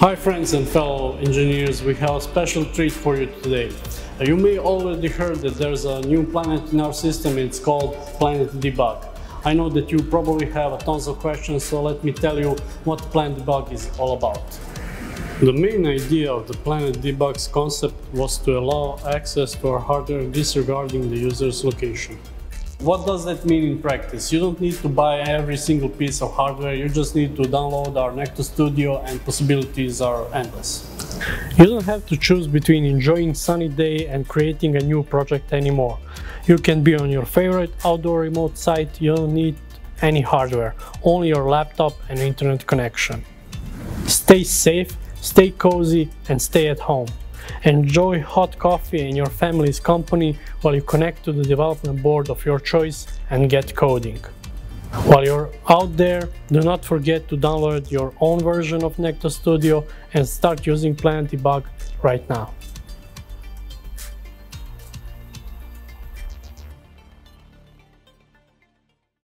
Hi friends and fellow engineers, we have a special treat for you today. You may already heard that there's a new planet in our system, it's called Planet Debug. I know that you probably have tons of questions, so let me tell you what Planet Debug is all about. The main idea of the Planet Debug's concept was to allow access to our hardware disregarding the user's location. What does that mean in practice? You don't need to buy every single piece of hardware, you just need to download our Necto Studio and possibilities are endless. You don't have to choose between enjoying a sunny day and creating a new project anymore. You can be on your favorite outdoor remote site, you don't need any hardware, only your laptop and internet connection. Stay safe, stay cozy and stay at home. Enjoy hot coffee and your family's company while you connect to the development board of your choice and get coding. While you're out there, do not forget to download your own version of Necto Studio and start using Planet Debug right now.